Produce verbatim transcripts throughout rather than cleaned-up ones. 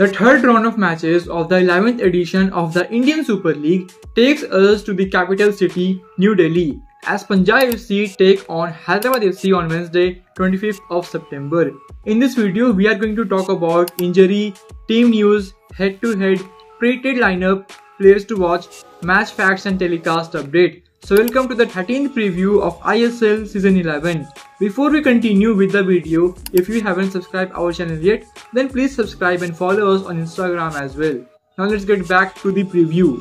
The third round of matches of the eleventh edition of the Indian Super League takes us to the capital city, New Delhi, as Punjab F C take on Hyderabad F C on Wednesday, twenty-fifth of September. In this video, we are going to talk about injury, team news, head-to-head, predicted lineup, players to watch, match facts and telecast update. So welcome to the thirteenth preview of I S L Season eleven. Before we continue with the video, if you haven't subscribed our channel yet, then please subscribe and follow us on Instagram as well. Now let's get back to the preview.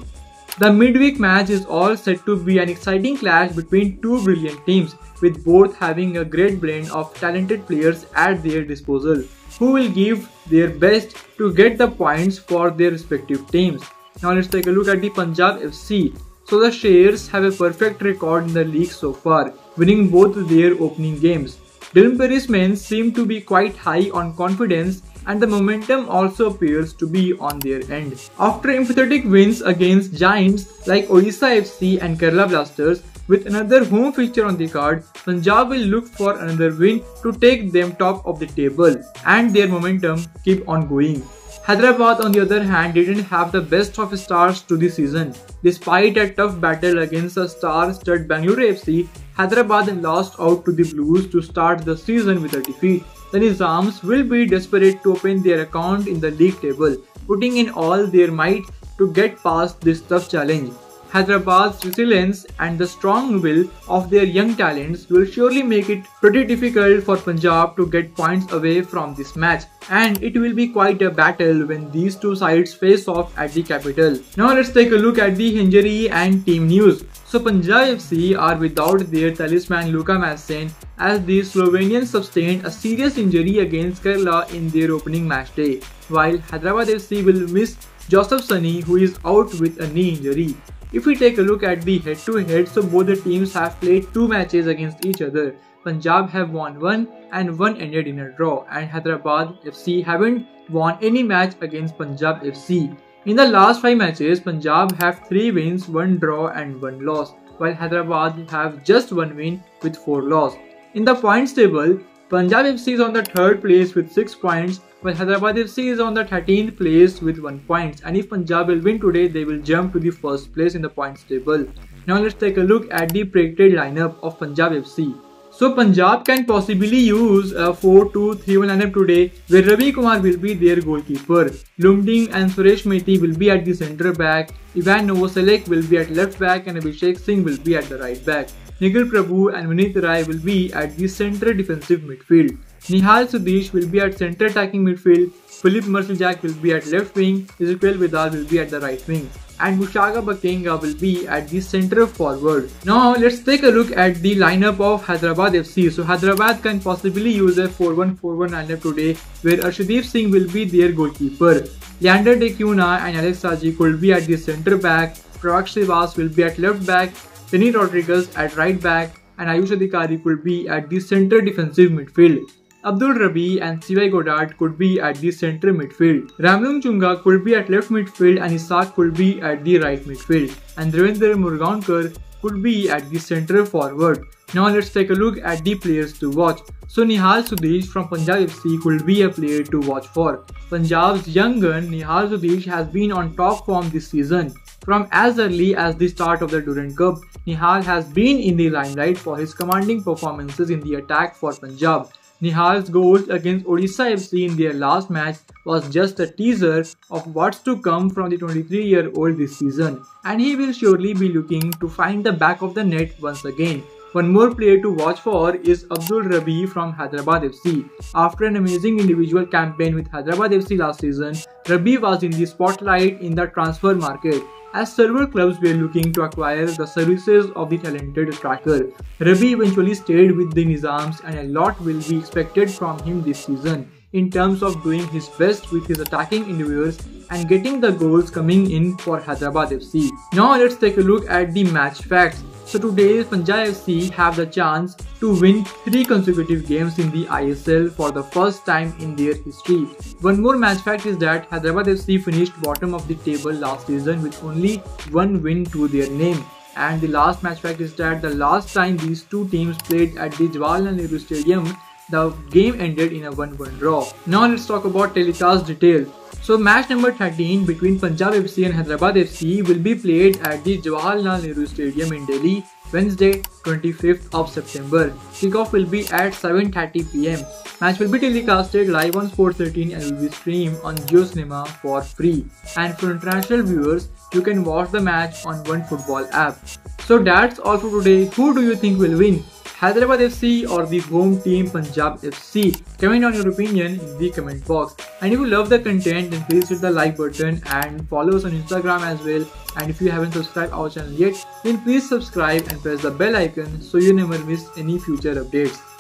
The midweek match is all set to be an exciting clash between two brilliant teams, with both having a great blend of talented players at their disposal, who will give their best to get the points for their respective teams. Now let's take a look at the Punjab F C. So the Sharers have a perfect record in the league so far, winning both their opening games. Dilmperis men seem to be quite high on confidence, and the momentum also appears to be on their end. After emphatic wins against giants like Odisha F C and Kerala Blasters, with another home fixture on the card, Punjab will look for another win to take them top of the table, and their momentum keep on going. Hyderabad, on the other hand, didn't have the best of starts to the season. Despite a tough battle against a star-studded Bengaluru F C, Hyderabad lost out to the Blues to start the season with a defeat. The Nizams will be desperate to open their account in the league table, putting in all their might to get past this tough challenge. Hyderabad's resilience and the strong will of their young talents will surely make it pretty difficult for Punjab to get points away from this match, and it will be quite a battle when these two sides face off at the capital. Now let's take a look at the injury and team news. So Punjab F C are without their talisman Luka Majcen, as the Slovenians sustained a serious injury against Kerala in their opening match day, while Hyderabad F C will miss Joseph Sunny, who is out with a knee injury. If we take a look at the head-to-head, so both the teams have played two matches against each other. Punjab have won one and one ended in a draw, and Hyderabad F C haven't won any match against Punjab F C. In the last five matches, Punjab have three wins, one draw and one loss, while Hyderabad have just one win with four loss. In the points table, Punjab F C is on the third place with six points, while Hyderabad F C is on the thirteenth place with one point, and if Punjab will win today, they will jump to the first place in the points table. Now let's take a look at the predicted lineup of Punjab F C. So Punjab can possibly use a four two three one lineup today, where Ravi Kumar will be their goalkeeper. Lhungdim and Suresh Mehti will be at the centre back, Ivan Novoselec will be at left back and Abhishek Singh will be at the right back. Nikhil Prabhu and Vineet Rai will be at the centre defensive midfield. Nihal Sudeesh will be at centre attacking midfield, Filip Mrzjlak will be at left wing, Ezequiel Vidal will be at the right wing, and Mushaga Bakenga will be at the centre forward. Now let's take a look at the lineup of Hyderabad F C. So Hyderabad can possibly use a four one four one lineup today, where Arshdeep Singh will be their goalkeeper. Leander D'Cunha and Alex Saji could be at the centre back, Parag Shrivas will be at left back, Lenny Rodrigues at right back, and Ayush Adhikari could be at the centre defensive midfield. Abdul Rabeeh and C Y Goodard could be at the centre midfield. Ramhlunchhunga could be at left midfield and Ishaq could be at the right midfield. And Devendra Murgaonkar could be at the centre forward. Now let's take a look at the players to watch. So Nihal Sudeesh from Punjab F C could be a player to watch for. Punjab's young gun Nihal Sudeesh has been on top form this season. From as early as the start of the Durand Cup, Nihal has been in the limelight for his commanding performances in the attack for Punjab. Nihal's goals against Odisha F C in their last match was just a teaser of what's to come from the twenty-three-year-old this season, and he will surely be looking to find the back of the net once again. One more player to watch for is Abdul Rabeeh from Hyderabad F C. After an amazing individual campaign with Hyderabad F C last season, Rabeeh was in the spotlight in the transfer market, as several clubs were looking to acquire the services of the talented striker. Rabeeh eventually stayed with the Nizams, and a lot will be expected from him this season in terms of doing his best with his attacking endeavours and getting the goals coming in for Hyderabad F C. Now let's take a look at the match facts. So today Punjab F C have the chance to win three consecutive games in the I S L for the first time in their history. One more match fact is that Hyderabad F C finished bottom of the table last season with only one win to their name. And the last match fact is that the last time these two teams played at the Jawaharlal Nehru Stadium, the game ended in a one one draw. Now let's talk about telecast details. So match number thirteen between Punjab F C and Hyderabad F C will be played at the Jawaharlal Nehru Stadium in Delhi, Wednesday twenty-fifth of September. Kickoff will be at seven thirty p m Match will be telecasted live on Sports thirteen and will be streamed on Jio Cinema for free. And for international viewers, you can watch the match on One Football app. So that's all for today. Who do you think will win, Hyderabad F C or the home team Punjab F C? Comment on your opinion in the comment box. And if you love the content, then please hit the like button and follow us on Instagram as well. And if you haven't subscribed our channel yet, then please subscribe and press the bell icon so you never miss any future updates.